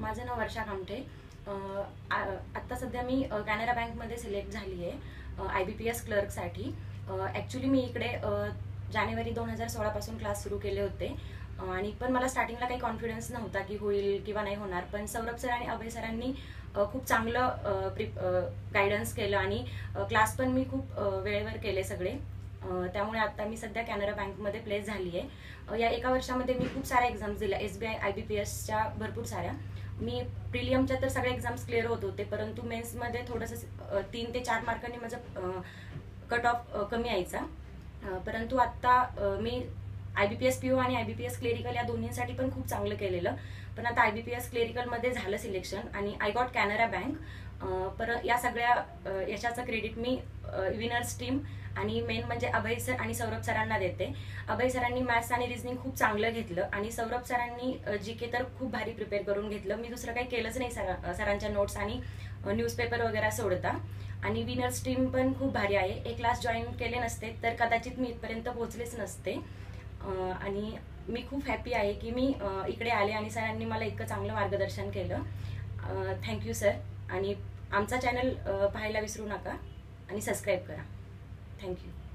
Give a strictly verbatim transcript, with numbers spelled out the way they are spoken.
माझं नाव वर्षा कामठे। आता सध्या मी कॅनरा बँक मध्ये सिलेक्ट झाली आहे आयबीपीएस क्लर्क साठी। एक्चुअली मी इकडे जानेवारी दोन हजार सोळा पासून क्लास सुरू केले होते आणि पण मला स्टार्टिंगला काही कॉन्फिडन्स नव्हता की होईल किंवा नाही होणार, पण सौरभ सर आणि अभय सरांनी खूप चांगलं प्रिप गायडन्स केलं आणि क्लास पण मी खूप वेळेवर केले सगळे। त्यामुळे आता मी सध्या कॅनरा बँक मध्ये प्लेस झाली आहे। या एका वर्षामध्ये मी खूप सारे एक्झाम्स दिल्या, एसबीआय आयबीपीएस च्या भरपूर साऱ्या। मी प्रिलियमच्या तर सगळे एक्झाम्स क्लिअर होत होते, परंतु मेन्स मध्ये थोडंसं तीन ते चार मार्कांनी माझं कट ऑफ कमी यायचा, परंतु आता मी आयबीपीएस पीओ आणि आयबीपीएस क्लेरिकल या दोन्हीसाठी पण खूप चांगलं केलेलं। पण आता आयबीपीएस क्लेरिकल मध्ये झालं सिलेक्शन आणि आय गॉट कॅनरा बँक। पर या सगळ्या यशाचं क्रेडिट मी विनर्स टीम आणि मेन म्हणजे अभय सर आणि सौरभ सरांना देते। अभय सरांनी मॅथ्स आणि रिजनिंग खूप चांगलं घेतलं आणि सौरभ सरांनी जी के तर खूप भारी प्रिपेअर करून घेतलं। मी दुसरं काही केलंच नाही सर सरांच्या नोट्स आणि न्यूजपेपर वगैरे सोडता। आणि विनर्स टीम पण खूप भारी आहे। एक क्लास जॉईन केले नसते तर कदाचित मी इथपर्यंत पोहोचलेच नसते। आणि मी खूप हॅपी आहे की मी इकडे आले आणि सरांनी मला इतकं चांगलं मार्गदर्शन केलं। Thank you sir. आणि आमचा चॅनल पाहायला विसरू नका आणि सबस्क्राईब करा। थँक्यू।